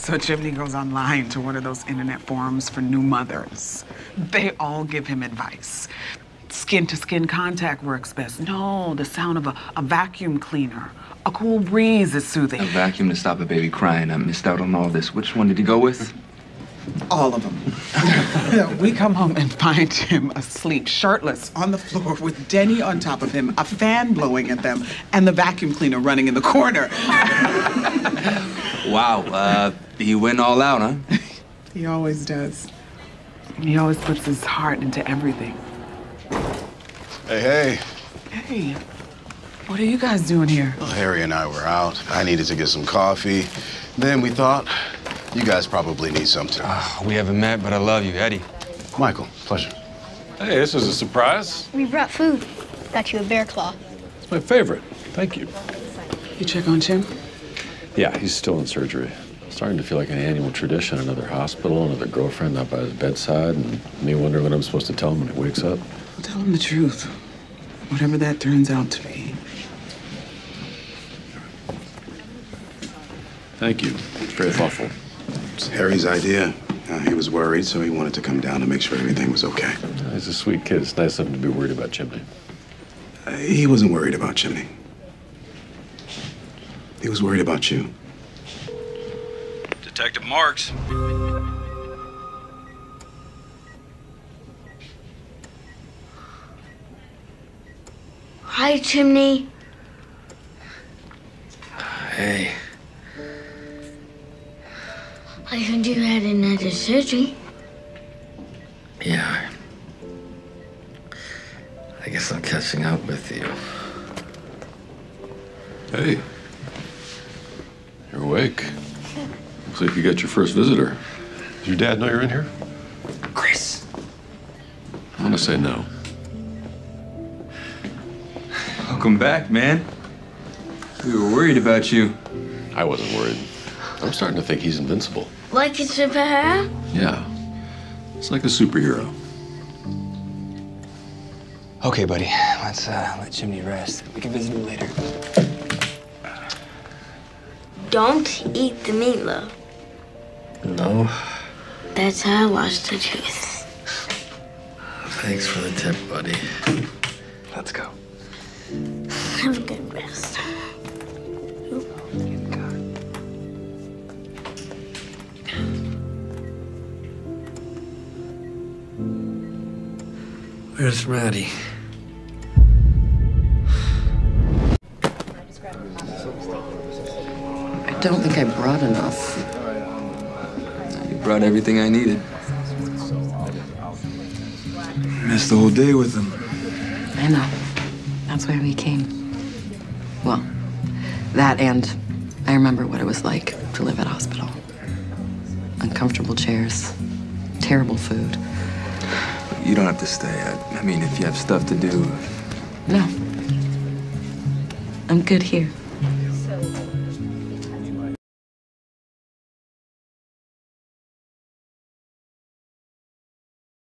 So Chimney goes online to one of those internet forums for new mothers. They all give him advice. Skin-to-skin contact works best. No, the sound of a vacuum cleaner. A cool breeze is soothing. A vacuum to stop a baby crying. I missed out on all this. Which one did he go with? All of them. We come home and find him asleep, shirtless, on the floor with Denny on top of him, a fan blowing at them, and the vacuum cleaner running in the corner. Wow, he went all out, huh? He always does. He always puts his heart into everything. Hey, hey. Hey, what are you guys doing here? Well, Harry and I were out. I needed to get some coffee. Then we thought, you guys probably need something. We haven't met, but I love you, Eddie. Michael, pleasure. Hey, this was a surprise. We brought food. Got you a bear claw. It's my favorite. Thank you. You check on Tim? Yeah, he's still in surgery. Starting to feel like an annual tradition. Another hospital, another girlfriend out by his bedside, and me wondering what I'm supposed to tell him when he wakes up. Well, tell him the truth. Whatever that turns out to be. Thank you. Very thoughtful. It's Harry's idea. He was worried, so he wanted to come down to make sure everything was okay. He's a sweet kid. It's nice of him to be worried about Chimney. He wasn't worried about Chimney. He was worried about you. Detective Marks. Hi, Chimney. Hey. I heard you had another surgery. Yeah. I guess I'm catching up with you. Hey. You're awake. Looks like you got your first visitor. Does your dad know you're in here? Chris. I'm gonna say no. Welcome back, man. We were worried about you. I wasn't worried. I'm starting to think he's invincible. Like a superhero? Yeah. It's like a superhero. Okay, buddy. Let's let Chimney rest. We can visit him later. Don't eat the meatloaf. No. That's how I watch the truth. Thanks for the tip, buddy. Let's go. Have a good rest. Where's Maddie? I don't think I brought enough. You brought everything I needed. I missed the whole day with him. I know. That's why we came. Well, that and I remember what it was like to live at hospital. Uncomfortable chairs, terrible food. You don't have to stay. I mean, if you have stuff to do. No. I'm good here.